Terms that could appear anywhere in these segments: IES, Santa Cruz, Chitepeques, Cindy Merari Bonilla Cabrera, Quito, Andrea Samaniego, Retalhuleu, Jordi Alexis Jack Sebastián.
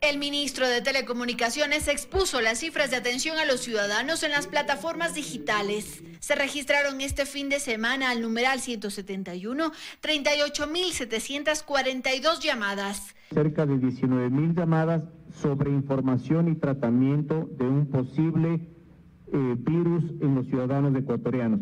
El ministro de Telecomunicaciones expuso las cifras de atención a los ciudadanos en las plataformas digitales. Se registraron este fin de semana al numeral 171, 38.742 llamadas. Cerca de 19.000 llamadas sobre información y tratamiento de un posible virus en los ciudadanos ecuatorianos.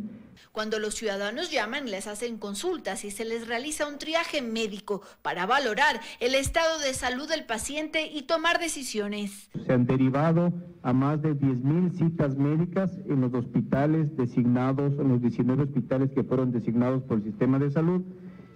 Cuando los ciudadanos llaman, les hacen consultas y se les realiza un triaje médico para valorar el estado de salud del paciente y tomar decisiones. Se han derivado a más de 10.000 citas médicas en los hospitales designados, en los 19 hospitales que fueron designados por el sistema de salud,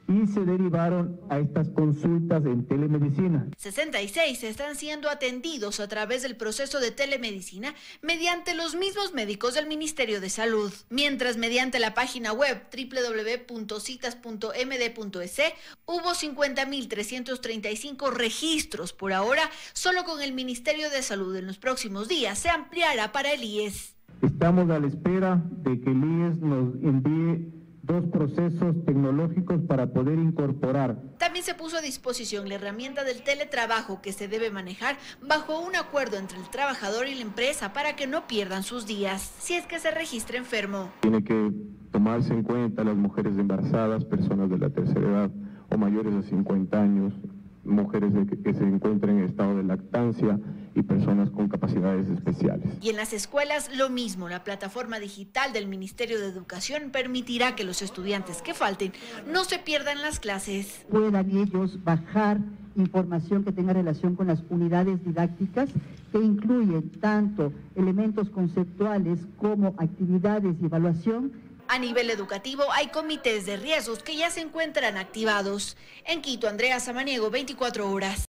y se derivaron a estas consultas en telemedicina. 66 están siendo atendidos a través del proceso de telemedicina mediante los mismos médicos del Ministerio de Salud. Mientras, mediante la página web www.citas.md.es hubo 50.335 registros por ahora, solo con el Ministerio de Salud. En los próximos días se ampliará para el IES. Estamos a la espera de que el IES nos envíe dos procesos tecnológicos para poder incorporar. También se puso a disposición la herramienta del teletrabajo, que se debe manejar bajo un acuerdo entre el trabajador y la empresa para que no pierdan sus días si es que se registra enfermo. Tiene que tomarse en cuenta las mujeres embarazadas, personas de la tercera edad o mayores de 50 años, mujeres que se encuentren en estado de lactancia y personas con capacidades especiales. Y en las escuelas lo mismo, la plataforma digital del Ministerio de Educación permitirá que los estudiantes que falten no se pierdan las clases. Puedan ellos bajar información que tenga relación con las unidades didácticas, que incluyen tanto elementos conceptuales como actividades y evaluación. A nivel educativo hay comités de riesgos que ya se encuentran activados. En Quito, Andrea Samaniego, 24 horas.